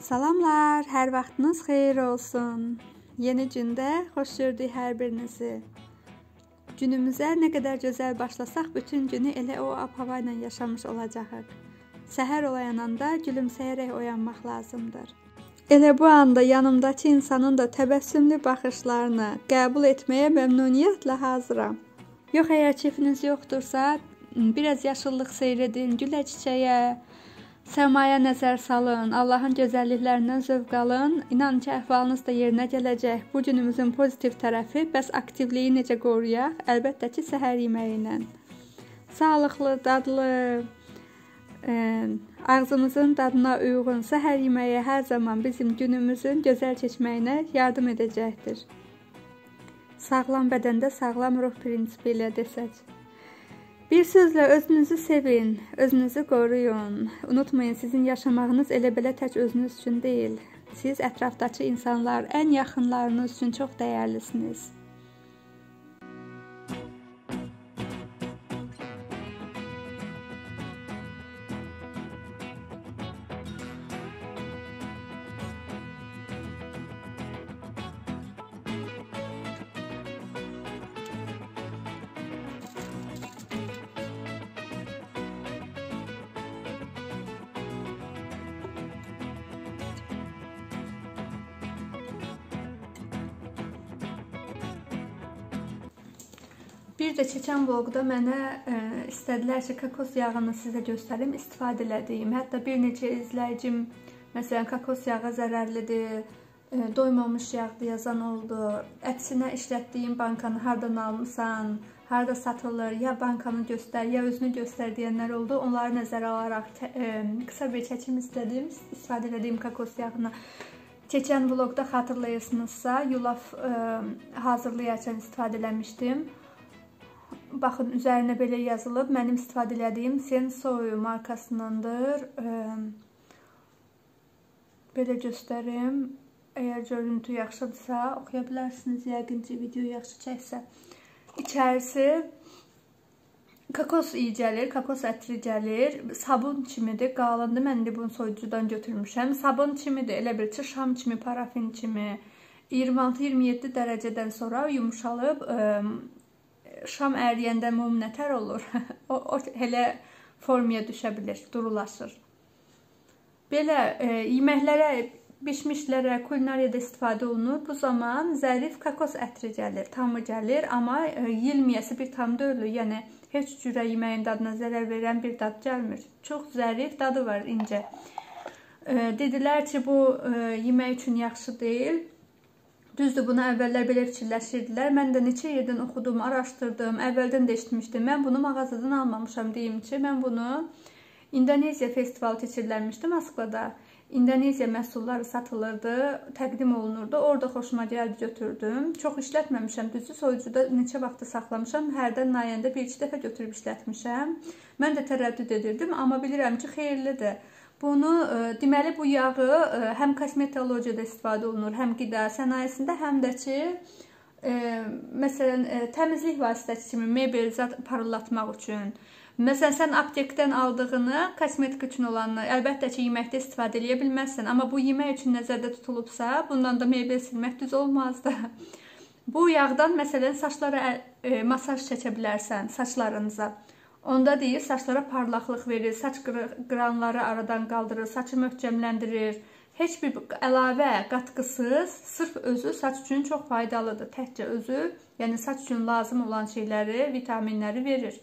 Salamlar, hər vaxtınız xeyir olsun. Yeni gündə xoş gördük hər birinizi. Günümüzə nə qədər gözəl başlasaq, bütün günü elə o ab-hava ilə yaşamış olacağıq. Səhər oyananda gülümsəyərək oyanmaq lazımdır. Elə bu anda yanımdakı insanın da təbəssümlü baxışlarını qəbul etməyə məmnuniyyətlə hazıram. Yox, əgər keyfiniz yoxdursa, biraz yaşıllıq seyr edin, gülə çiçəyə, səmaya nəzər salın, Allahın gözəlliklərindən zövq alın. İnanın ki, əhvalınız da yerinə gələcək. Bu günümüzün pozitiv tərəfi, bəs aktivliyi necə qoruyaq? Əlbəttə ki, səhər yeməyi ilə. Sağlıqlı, dadlı, ağzımızın dadına uyğun səhər yeməyi hər zaman bizim günümüzün gözəl keçməyinə yardım edəcəkdir. Sağlam bədəndə sağlam ruh prinsipi ilə desək. Bir sözlə özünüzü sevin, özünüzü qoruyun. Unutmayın, sizin yaşamağınız elə belə tək özünüz üçün deyil. Siz ətrafdakı insanlar, ən yaxınlarınız üçün çox dəyərlisiniz. Bir də keçən vlogda mənə istədilər ki, kokos yağını sizə göstərim, istifadə elədiyim. Hətta bir neçə izləyicim, məsələn, kokos yağı zərərlidir, doymamış yağdır yazan oldu. Əksinə işlətdiyim bankanı hardan almışsan, harda satılır, ya bankanı göstər, ya özünü göstər deyənlər oldu. Onları nəzərə alaraq qısa bir çəkim istədim, istifadə elədiyim kokos yağını. Keçən vlogda xatırlayırsınızsa, yulaf hazırlayarkən istifadə eləmişdim. Baxın, üzərinə belə yazılıb, mənim istifadə elədiyim Sensoy markasındandır. Belə göstərim, əgər görüntü yaxşıdırsa, oxuya bilərsiniz, yəqin ki, video yaxşı çəksə. İçərisi kokos iyi gəlir, kokos ətri gəlir, sabun kimidir, qalındır, mən də bunu soyucudan götürmüşəm. Sabun kimidir, elə bir şam kimi, parafin kimi, 26-27 dərəcədən sonra yumuşalıb, şam əriyəndə mum nətər olur, o elə formaya düşə bilir, durulaşır. Belə yeməklərə, bişmişlərə, kulinariyada istifadə olunur. Bu zaman zərif kokos ətri gəlir, tamı gəlir, amma yilmiyəsi bir tam deyil. Yəni, heç cürə yeməyin dadına zərər verən bir dad gəlmir. Çox zərif dadı var, incə. Dedilər ki, bu yemək üçün yaxşı deyil. Düzdür, bunu əvvəllər belə fikirləşirdilər. Mən də neçə yerdən oxudum, araşdırdım, əvvəldən də eşitmişdim. Mən bunu mağazadan almamışam, deyim ki, mən bunu İndoneziya festivalı keçirilmişdi Moskvada. İndoneziya məhsulları satılırdı, təqdim olunurdu. Orada xoşuma gəldi, götürdüm. Çox işlətməmişəm, düzü soyucuda neçə vaxtı saxlamışam. Hərdən nayəndə bir-iki dəfə götürüb işlətmişəm. Mən də tərəddüd edirdim, amma bilirəm ki, xeyirlidir. Bunu, deməli, bu yağı həm kosmetologiyada istifadə olunur, həm qida sənayesində, həm də ki, məsələn, təmizlik vasitəsi kimi mebel zad parıllatmaq üçün. Məsələn, sən aptekdən aldığını, kosmetik üçün olanını, əlbəttə ki, yeməkdə istifadə eləyə bilməzsən, amma bu yemək üçün nəzərdə tutulubsa, bundan da mebel silmək düz olmazdı. Bu yağdan, məsələn, saçlara masaj çəkə bilərsən, saçlarınıza. Onda deyir, saçlara parlaqlıq verir, saç qıranları aradan qaldırır, saçı möhkəmləndirir. Heç bir əlavə qatqısız, sırf özü saç üçün çox faydalıdır. Təkcə özü, yəni saç üçün lazım olan şeyləri, vitaminləri verir.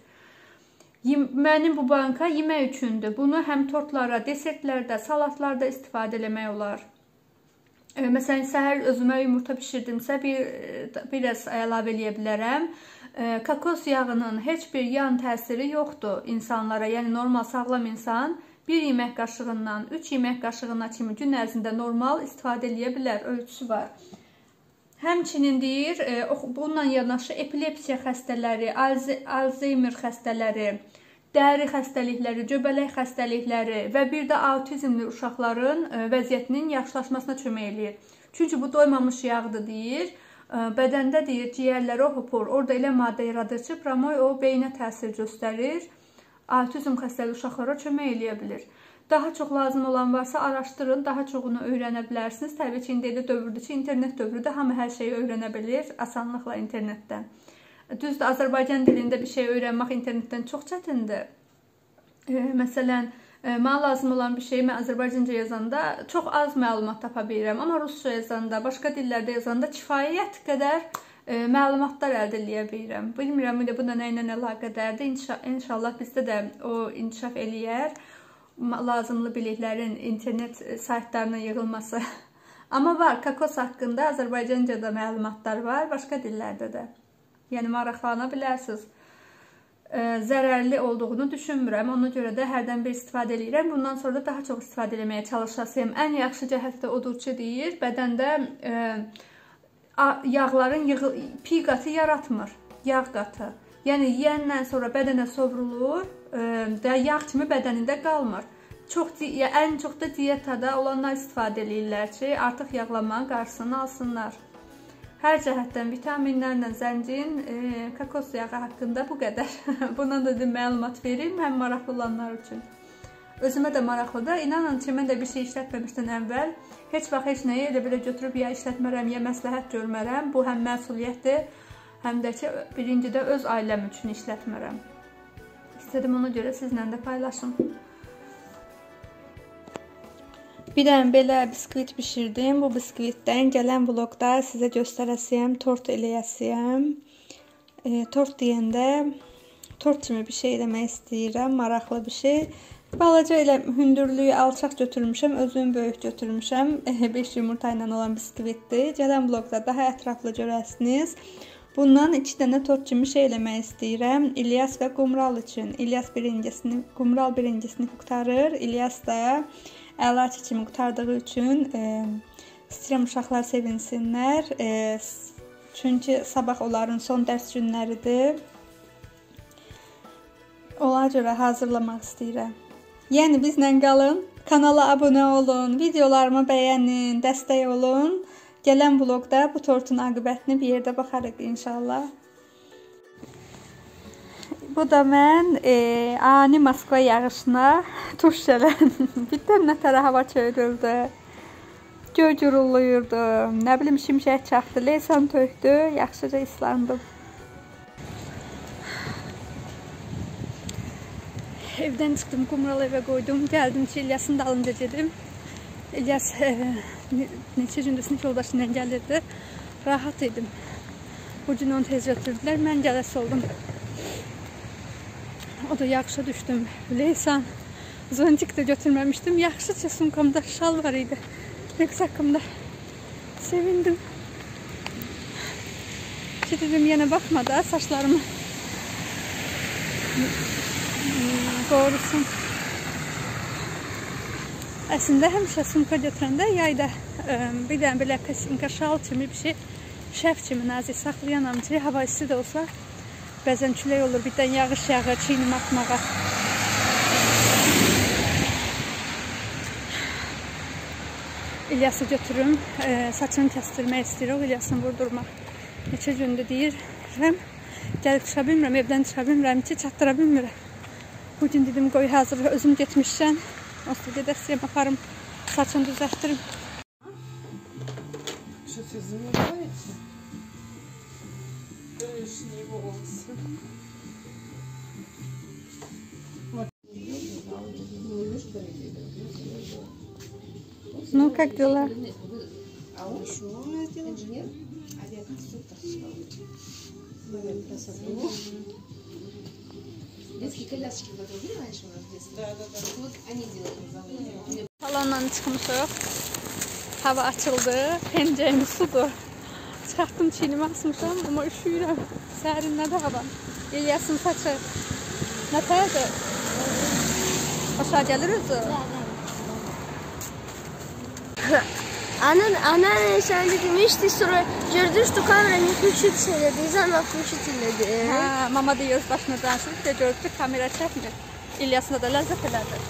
Mənim bu banka yemək üçündür. Bunu həm tortlara, desertlərdə, salatlarda istifadə eləmək olar. Məsələn, səhər özümə yumurta bişirdimsə, biraz əlavə eləyə bilərəm. Kokos yağının heç bir yan təsiri yoxdur insanlara, yəni normal sağlam insan 1 yemək qaşığından 3 yemək qaşığına kimi gün ərzində normal istifadə eləyə bilər, ölçüsü var. Həmçinin deyir, bununla yanaşı epilepsiya xəstələri, Alzheimer xəstələri, dəri xəstəlikləri, göbələk xəstəlikləri və bir də autizmli uşaqların vəziyyətinin yaxşılaşmasına kömək eləyir. Çünki bu doymamış yağdır deyir. Bədəndə deyir, ciyərləri hopur, orada elə maddə yaradır ki, promoy o beynə təsir göstərir, autizm xəstəli uşaqlara kömək eləyə bilir. Daha çox lazım olan varsa araşdırın, daha çoxunu öyrənə bilərsiniz. Təbii ki, indi elə dövrdür ki, internet dövrüdür, hamı hər şeyi öyrənə bilir, asanlıqla internetdən. Düzdür, Azərbaycan dilində bir şey öyrənmək internetdən çox çətindir. Məsələn, mənə lazım olan bir şeyi mən Azərbaycanca yazanda çox az məlumat tapa bilirəm. Amma rusca yazanda, başqa dillərdə yazanda kifayət qədər məlumatlar əldə eləyə bilirəm. Bilmirəm, bu da nə ilə əlaqədardır. İnşallah bizdə də o inkişaf eləyər. Lazımlı biliklərin internet saytlarına yığılması. Amma var, kakos haqqında Azərbaycancada məlumatlar var, başqa dillərdə də. Yəni, maraqlana bilərsiniz. Zərərli olduğunu düşünmürəm. Ona görə də hərdən bir istifadə edirəm. Bundan sonra da daha çox istifadə etməyə çalışasıyım. Ən yaxşı cəhətdə odur ki, deyir, bədəndə yağların pi qatı yaratmır. Yağ qatı. Yəni, yiyəndən sonra bədənə sovrulur və yağ kimi bədənində qalmır. Ən çox da diyetada olanlar istifadə edirlər ki, artıq yağlamanın qarşısını alsınlar. Hər cəhətdən vitaminlərlə zəncin, kakos yağı haqqında bu qədər. Buna da məlumat verim, həm maraqlı olanlar üçün. Özümə də maraqlıdır. İnanın ki, mən də bir şey işlətməmişdən əvvəl heç vaxt heç nəyi elə belə götürüb ya işlətmərəm, ya məsləhət görmərəm. Bu həm məsuliyyətdir, həm də ki, birinci də öz ailəm üçün işlətmərəm. İstədim ona görə sizlə də paylaşım. Bir dənə belə biskvit bişirdim. Bu biskvitdən gələn vlogda sizə göstərəsiyəm, tort eləyəsiyəm. Tort deyəndə tort kimi bir şey eləmək istəyirəm, maraqlı bir şey. Balaca elə hündürlüyü alçaq götürmüşəm, özüm böyük götürmüşəm. 5 yumurta ilə olan biskvitdir. Gələn vlogda daha ətraflı görəsiniz. Bundan 2 dənə tort kimi şey eləmək istəyirəm. İlyas və Qumral üçün. İlyas Qumral birincisini qurtarır. İlyas da əlaçı kimi qutardığı üçün istəyirəm uşaqlar sevinsinlər. Çünki sabah onların son dərs günləridir. Ona görə hazırlamaq istəyirəm. Yəni bizlə qalın, kanala abunə olun, videolarımı bəyənin, dəstək olun. Gələn vlogda bu tortun aqibətini bir yerdə baxarıq inşallah. Bu da mən ani Moskva yağışına tuş gələn bir dönətərə hava çöyüldü. Göy gürüllüyürdü. Nə bilim, şimşək çaxdı, leysan tökdü, yaxşıca islandım. Evdən çıxdım, Qumral evə qoydum. Gəldim ki, İlyasın dalınca gedim. İlyas neçə gündə sinif yoldaşından gəlirdi. Rahat idim. Bugün onu tez götürdülər, mən gələsi oldum. O da yaxşı düşdüm. Leysan, zontik də götürməmişdim. Yaxşıca sumkamda şal var idi. Rəqs haqqımda sevindim. Ki dedim, yenə baxma da saçlarımı doğrusun. Əslində, həmişə sumka götürəndə yayda bir dənə belə kəsinka şal kimi bir şey, şəf kimi nazik saxlayanam ki, hava isti də olsa bəzən külək olur, birdən yağış yağı, çiynim atmağa. İlyası götürüm, saçını kəstirmək istəyirəm, İlyasını vurdurmaq. Neçə gündə deyirəm, gəlib çıxa bilmirəm, evdən çıxa bilmirəm ki, çatdıra bilmirəm. Bugün dedim, qoy hazır, özüm getmişsən, onsuz gedərsiyəm, aparım, saçını düzəltdirim. Что ты занимаешься? Лишние волосы. Ну, как дела? А он еще у нас делал инженер, а я конструктор. Детские коляски подруги раньше у нас в детстве. Да. Вот они делают. Salondan çıxmışıq. Hava açıldı. Pencəyimiz sudur. Çıxartdım, çiynimi asmışam, ama üşüyürəm. Sərin nədə hava? İlyasın saçı nə təyədir? Aşağı gəlir özü? Anneanne sen dedim, işte sonra gördünüz ki kameranı küçük söyledi, izanla küçük söyledi. Mama diyoruz başına danışırız da gördük, kamera çəkmir. İlyasına da ləzzət elədi.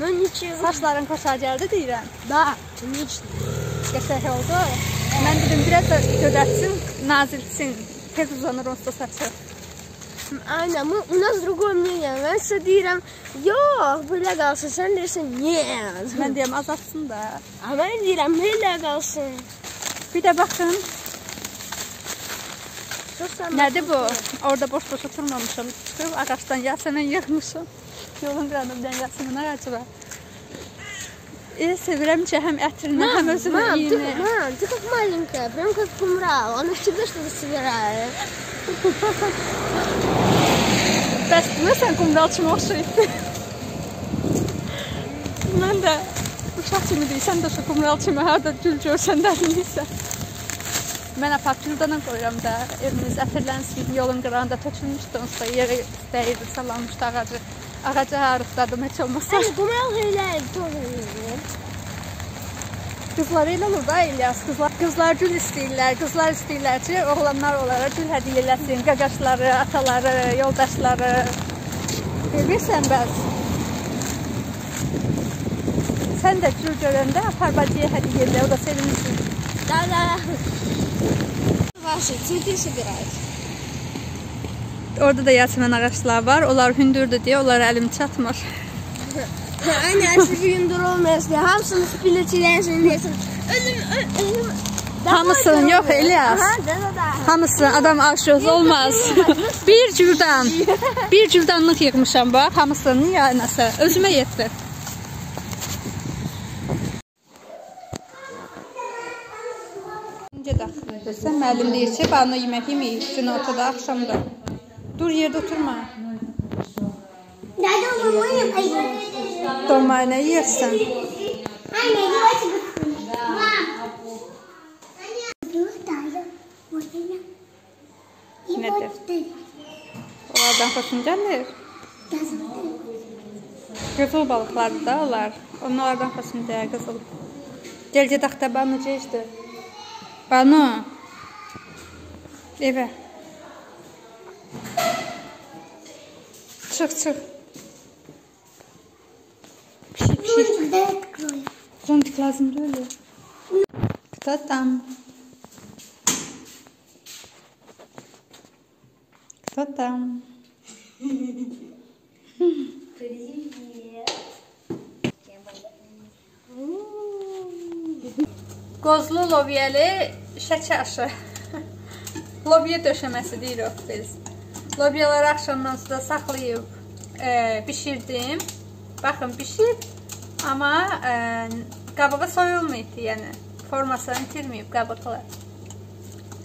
Mən niçin? Saçların aşağı gəldi deyirəm. Da, niçin? Qəşəh oldu. Mən dedim, biraz da gödətsin, nazilsin. Tez uzanır, onsuz da saçı. Aynen ama u nas drugo miye. Ben size deyirəm, yox, böyle kalsın. Sen dersin, niye? Ben deyirəm, azalsın da. Ama ben deyirəm, böyle kalsın. Bir de bakın. Nədir bu? Orada boş-boş oturmamışam. Çıxıb ağaçdan Yasemen yığmışam. Yolun qırağından Yasemen ağacı var. Sevirəm ki, həm ətrini, həm özünü iyini. Mam, ты как маленькая, прям как кумрал. Она в тебе что-то собирает. Bəs buna sən kumral kimi oxşayırsın. Mən də uşaq kimi deysən də şu kumral kimi harada gül görsən də neysə. Mən apapçıldanı qoyuram da, evimiz ətirlənsin, yolun qırağında tökülmüşdü, onsa yeri dəyirdi, salanmışdı ağacı. Ağacı harıqdadım, heç olmasa. Ay, qumral heylədir, doğru heylədir. Qızlar elə olur da, İlyas, qızlar gül istəyirlər, qızlar istəyirlər ki, oğlanlar onlara gül hədiyə eləsin, qaqaşları, ataları, yoldaşları. Bilmirsən bəs? Sən də gül görəndə aparbacıya hədiyə elə, o da sevinirsin. Da. Orada da Yasemen ağaçlar var. Onlar hündürdü diye onlara elim çatmır. Aynen, sizi hündür olmayasın diye. Hamısını spiletilersin diyesin. Ölüm. Hamısının yok Elias. Hamısının adam aşırız olmaz. Bir cürdanlık yıkmışam bak. Hamısının ya nasıl. Özüme yetti. Sən müəllim deyir ki, Banu yemək yeməyik, gün ortada, axşamda. Dur, yerdə oturma. Dolma, nə yersən? Nədir? Onlardan xoşun gəlir? Qızıl balıqlardır da onlar. Onlardan xoşun gəlir, qızıl. Gəl gedək də, Banu gecdir. Banu. Eve. Çık. Pişik. Zonduk lazım böyle. Kıta tam. Qozlu lobiyəli şəki aşı. Lobiya döşəməsi deyirik biz. Lobiyaları axşamdan suda saxlayıb bişirdim. Baxın, bişib, amma qabığı soyulmayıbdı, yəni formasını itirməyib qabıqlar.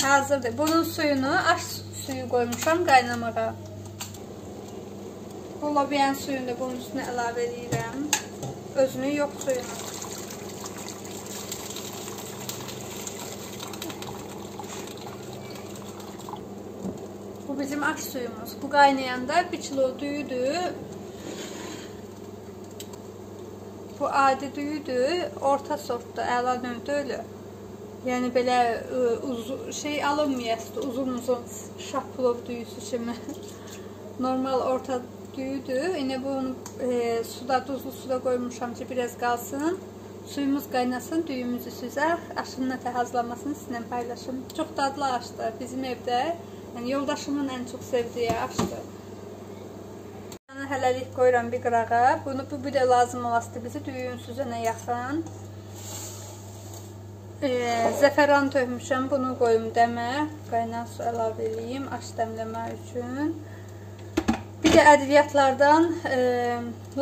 Hazırdır. Bunun suyunu, aş suyu qoymuşam qaynamağa. Bu lobiyanın suyunu da bunun üstünə əlavə edirəm. Özünü yox suyunu. Bu bizim aş suyumuz. Bu qaynayanda 1 kilo düyüdür. Bu adi düyüdür. Orta sortda, əla növdə ölü. Yəni belə şey alınmayasıdır. Uzun-uzun şapılov düyüsü kimi. Normal orta düyüdür. İndi bunu suda, duzlu suda qoymuşam ki, biraz qalsın. Suyumuz qaynasın, düyümüzü süzək. Aşınla təhazlamasını sizinlə paylaşım. Çox dadlı aşdır bizim evdə. Yəni, yoldaşımın ən çox sevdiyi aşdır. Hələlik qoyuram bir qırağa. Bunu bir də lazım olasıdır bizi düyün süzənə yaxın. Zəfəran tökmüşəm, bunu qoyum dəmə. Qaynan su əlavə edeyim aş dəmləmək üçün. Bir də ədviyyatlardan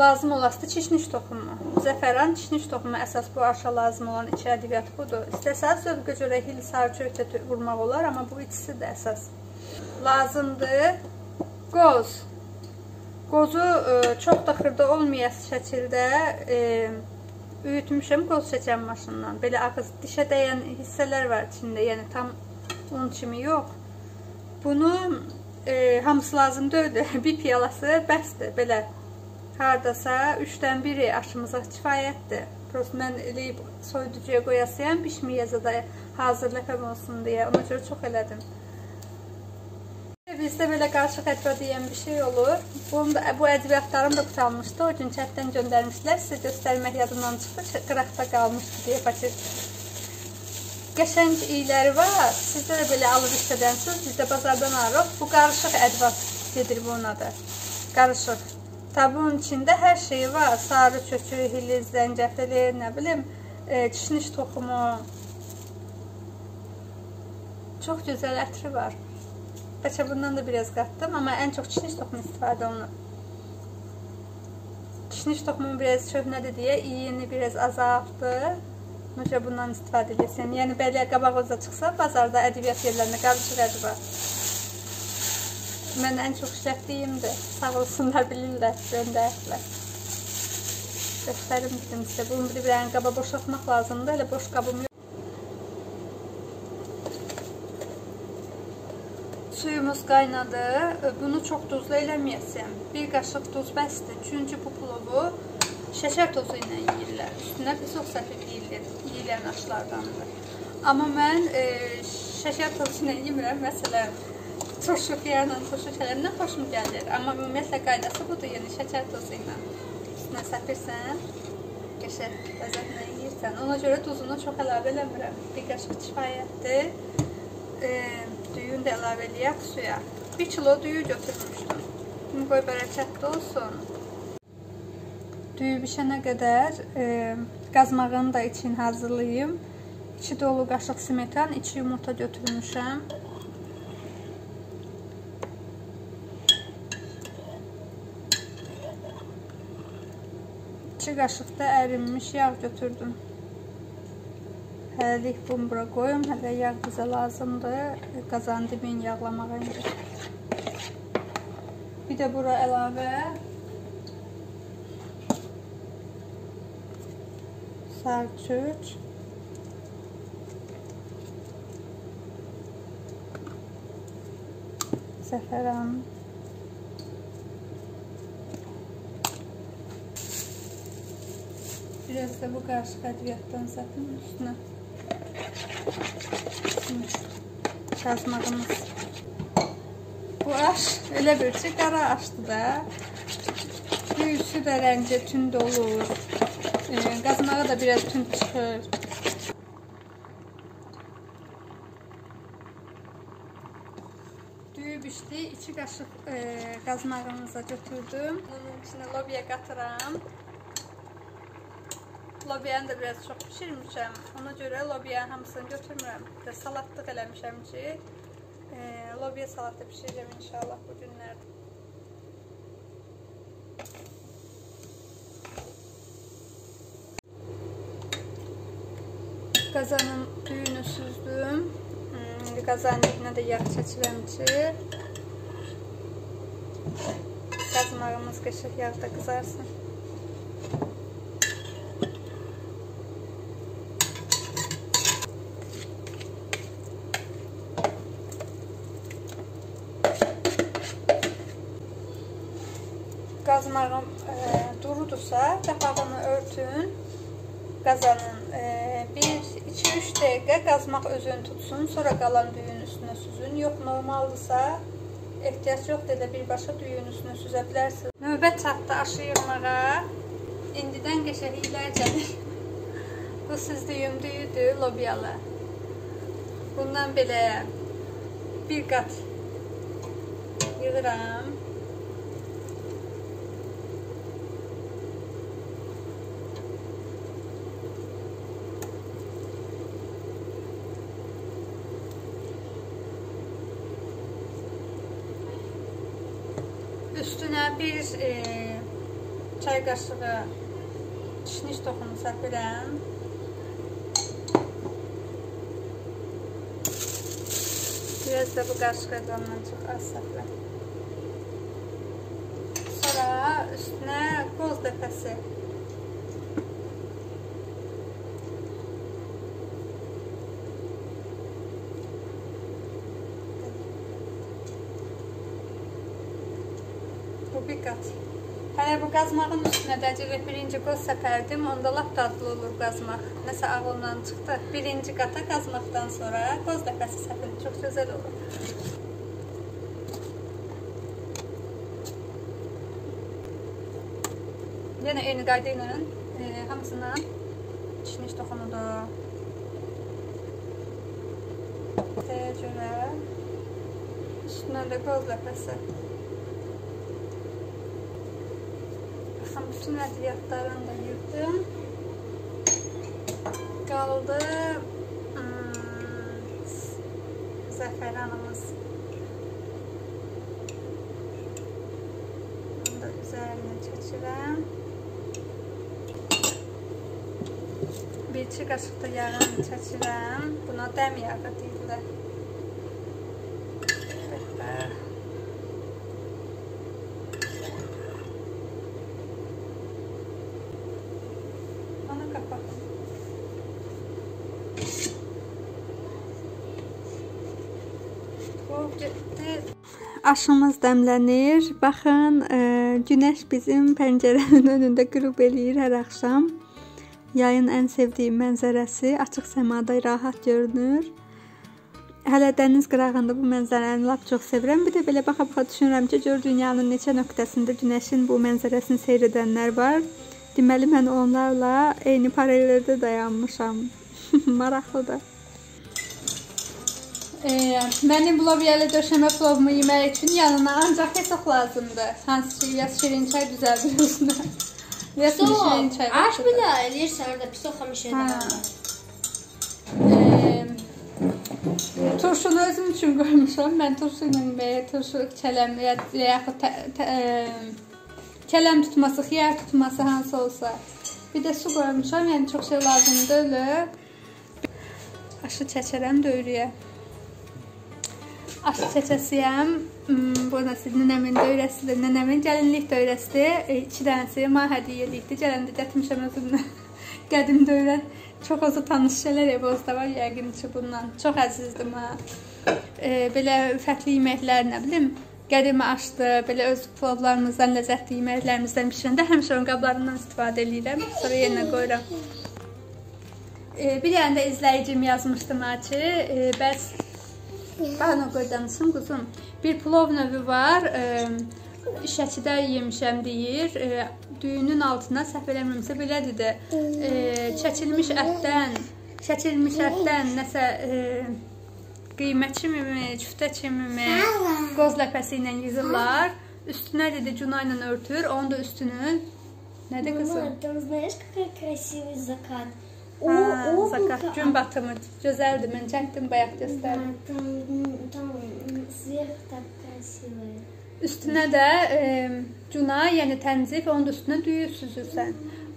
lazım olasıdır kişniş toxumu. Zəfəran, kişniş toxumu əsas bu aşa lazım olan iki ədviyyat budur. İstəsəz zövqə görə hil sarı köftə vurmaq olar, amma bu ikisi də əsas. Lazımdır qoz. Qozu çox da xırda olmayası şəkildə üyütmüşəm qoz çəkən maşından. Belə ağız dişə dəyən hissələr var içində, yəni tam un kimi yox. Bunu hamısı lazım deyildi. Bir piyalası bəsdir. Belə haradasa 3-1 aşımıza kifayətdir. Prost mən eləyib soyuducuya qoyasıyam, pişməyəcə də hazır ləqəm olsun deyə. Ona görə çox elədim. Bizdə belə qarşı xətbə deyən bir şey olur. Bu ədviyyatlarım da qutalmışdı. O gün çətdən göndərmişdilər. Sizə göstərmək yadından çıxdı. Qıraqda qalmışdı deyə paket. Qəşəng iyləri var. Sizdə də belə alıb istədənsiniz. Bizdə bazardan arıq. Bu qarışıq ədviyyat. gedir buna da. Karışır. Tabi onun içinde her şey var. Sarı çökü, hiliz, zencefili, ne bileyim, kişniş toxumu. Çok güzel ətri var. Bəlkə bundan da biraz qatdım, ama en çok kişniş toxumu istifadə olunur. Kişniş toxumu biraz köhnədir deyə, iyini biraz azaltdı. Necə bundan istifadə edilsin. Yəni belə qabaq oza çıxsa, bazarda ədəbiyyat yerlərində qarışıq ədi var. Mən en çok işlətdiyimdir. Sağ olsunlar, bilirlər, göndəriklər. Göstərim dedim sizə. Bunu bir-birəyin qaba boşaltmaq lazımdır. Elə boş qabım yox. Suyumuz qaynadı. Bunu çox duzlu eləməyəsim. Bir qaşıq duz bəsdir. Çünki bu plovu şəkər tozu ilə yeyirlər. Üstünə pisoq səfi yeyilən aşlardandır. Amma mən şəkər tozu ilə yemirəm. Məsələn, turşu xiyarla, turşu şələrindən xoşum gəlir. Amma ümumiyyətlə qaydası budur, yəni şəkər tozu ilə. Üstünə səpirsən, qəşəng vəziyyətlə yeyirsən. Ona görə duzunu çox əlavə eləmirəm. Bir qaşıq kifayətdir. Düyünü də əlavə eləyək suya. 1 kilo düyü götürmüşdüm. Bunu qoy bərəkətli olsun. Düyü bişənə qədər qazmağını da için hazırlayayım. 2 dolu qaşıq smetan, 2 yumurta götürmüşəm. Bir qaşıqda ərinmiş yağ götürdüm. Hələlik bunu bura qoyum. Hələ yağ bizə lazımdır. Qazan dibini yağlamağa indir. Bir də bura əlavə sarçuç, zəfəran. Biraz da bu qarışıq ədviyyatdan səpim üstünə. Qazmağımız. Bu aş elə bircə qara aşdı da. Düyüsü də rəngə tünd olur. Qazmağa da biraz tünd çıxır. Düyü bişdi. 2 qaşıq qazmağımıza götürdüm. Bunun içinə lobiya qatıram. Lobiyanı da biraz çox pişirmişəm, ona görə lobiyanın hamısını götürmürəm. Salatlıq eləmişəm ki, lobiya salatı pişirəcəm inşallah bu günlərdə. Qazanın düyünü süzdüm, qazanın dibinə də yağ çəkirəm ki, qazmağımız qəşəng yağda qızarsın. Qazmağım durudursa, qapağını örtün, qazanın 1-2-3 dəqiqə qazmaq özünü tutsun, sonra qalan düyünün üstünə süzün. Yox, normaldırsa, ehtiyac yoxdur, elə birbaşa düyünün üstünə süzə bilərsiniz. Növbət çatdı aşı yığmağa, indidən qəşənglər gəlir. Bu siz düyüdür, lobiyalı. Bundan belə bir qat yığıram. Üstünə bir çay qaşığı kişniş toxumu səpirəm. Biraz da bu qaşığı ondan çox az səpirəm. Sonra üstünə qoz dəfəsi. Hələ bu qazmağın üstünə dəcələ birinci qoz səpərdim, onda lap dadlı olur qazmaq. Nəsə ağımdan çıxdı. Birinci qata qazmaqdan sonra qoz dəfəsi səpir. Çox gözəl olur. Yenə eyni qayda ilə hamısından kişniş toxumudur. Dəcələ üstünə də qoz dəfəsi. baxın, bütün ədviyyatlarını da yırdım. Qaldı zəfəranımız. Bunu da üzərinə çəkirəm. Bir iki qaşıq da yağını çəkirəm. Buna dəm yağı deyirlər. Aşımız dəmlənir. Baxın, günəş bizim pəncərənin önündə qürub eləyir hər axşam. Yayın ən sevdiyim mənzərəsi, açıq səmada rahat görünür. Hələ dəniz qırağında bu mənzərəni lap çox sevirəm. Bir də belə baxa-baxa düşünürəm ki, gör dünyanın neçə nöqtəsində günəşin bu mənzərəsini seyr edənlər var. Deməli, mən onlarla eyni paralellərdə dayanmışam. Maraqlıdır. Mənim bloviyalı döşəmə plovumu yemək üçün yanına ancaq hesab lazımdır. Hansı ki, ya şirin çay düzəldirsin. Ya şirin çay. Aş bir də eləyirsən orada pis oxamışam. Turşunu özüm üçün qoymuşam. Mən turşu ilə yeməyə, turşu kələm yaxud kələm tutması, xiyar tutması hansı olsa. Bir də su qoymuşam. Yəni çox şey lazımdır öyle. Aşı çəkərəm döyrüyə. Aşı çəçəsiyəm, bu nəsil nənəmin döyrəsidir, nənəmin gəlinlik döyrəsidir, 2 dənəsi mən hədiyyə edikdir, gələndə gətirmişəm özümlə qədim döyrən, çox ozu tanış şeylər evozda var, yəqin ki bundan, çox əzizdim ha, belə fərqli yeməklər, nə bilim, qədimi aşdı, belə öz plovlarımızdan, ləzzətli yeməklərimizdən pişirəndə həmişə onun qablarından istifadə edirəm, sonra yerinə qoyuram. Bir dənə də izləyicim yazmışdım ha ki, bəs Banu qoydamışım, quzum. Bir plov növü var, Şəkidə yemişəm deyir, düyünün altına səhv eləmirəmsə belədir də, çəkilmiş ətdən nəsə qiymət kimimi, küftə kimimi, qoz ləpəsi ilə yığırlar, üstünə dedi cuna ilə örtür, onun da üstünü, nədir qızım? Mama, знаешь, какой красивый закат? Zakat, gün batımı, gözəldir, mən çəkdim, bayaq göstərdim. Üstünə də cuna, yəni tənzif, onun da üstünə düyü süzürsən.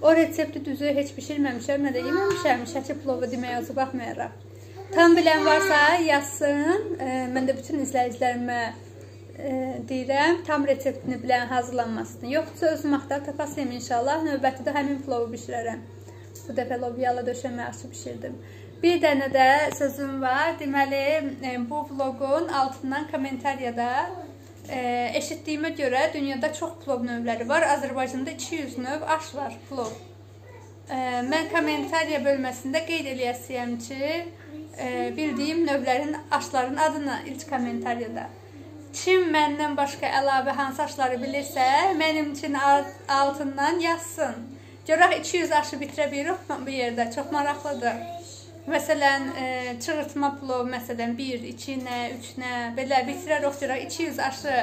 O resepti düzü heç pişirməmişəm, nə də yeməmişəm, şəki plovu demək yazı baxmayaraq. Tam bilən varsa yazsın, mən də bütün izləyicilərimə deyirəm, tam reseptini bilən hazırlanmasını. Yoxsa özüm axtar tapasıyım inşallah, növbəti də həmin plovu pişirərəm. Bu dəfə lobiyalı döşəmə aşı pişirdim. Bir dənə də sözüm var. Deməli, bu vlogun altından kommentariyada eşitdiyimə görə dünyada çox plov növləri var. Azərbaycanda 200 növ aş var plov. Mən kommentariya bölməsində qeyd eləyəsiyəm ki, bildiyim növlərin, aşların adını ilk kommentariyada. Kim məndən başqa əlavə hansı aşları bilirsə, mənim üçün altından yazsın. Görək 200 aşı bitirə bilirik bu yerdə, çox maraqlıdır. Məsələn, çığırtma plov, məsələn, 1, 2 nə, 3 nə, belə bitirərək görək 200 aşı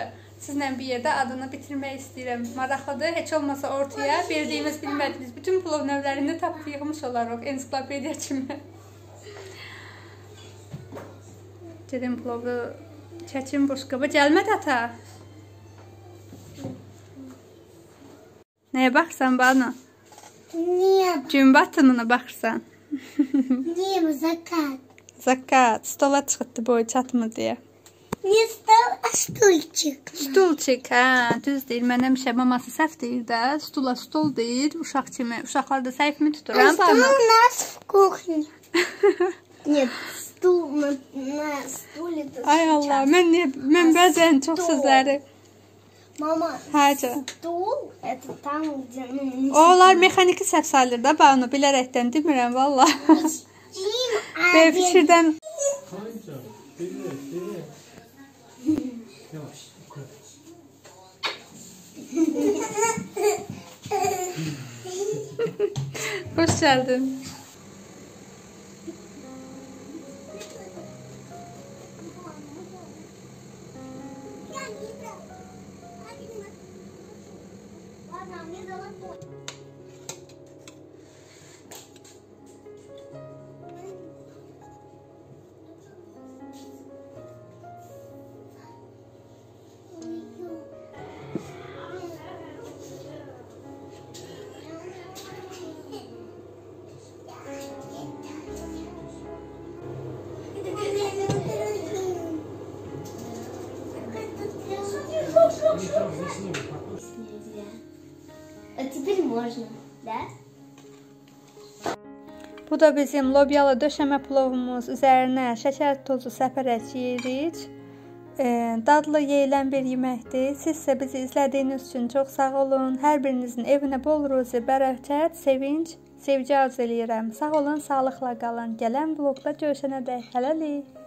sizlə bir yerdə adını bitirmək istəyirəm. Maraqlıdır, heç olmasa ortaya bildiyimiz, bilmədiyimiz bütün plov növlərini tapıb yığmış olaraq, ensiklopediya kimi. Gedim plovu çəkim boşqaba, gəlmədi ata. Nəyə baxsan, Banu? Niye? Gün batımına baxırsan. Niye bu zakat? Zakat. Stola çıxıdı boyu çatmı deyə. Niye stol? Stulçik. Stulçik, ha. Düz deyil. Mən həmişə maması səhv deyir də. Stula stol deyir. Uşaq kimi. Uşaqlar da səhv mi tutur? Ha, stol u nas v kuhni. Нет, stol na stuli da. Ay Allah, mən bəzən çox sözləri... Mama, stol, это там, где... Onlar mexaniki səhv sayılır da, Banu, bilərəkdən demirəm, valla. Belə fikirdən... Hoş geldin. Ладно, мне золотой. А теперь можно, да? Bu da bizim lobyalı döşəmə plovumuz. Üzərinə şəkər tozu səpərək yeyirik. Dadlı yeyilən bir yeməkdir. Sizsə bizi izlədiyiniz üçün çox sağ olun. Hər birinizin evinə bol ruzi, bərəkət, sevinc, sevgi arz eləyirəm. Sağ olun, sağlıqla qalın. Gələn vloqda görüşənədək hələlik.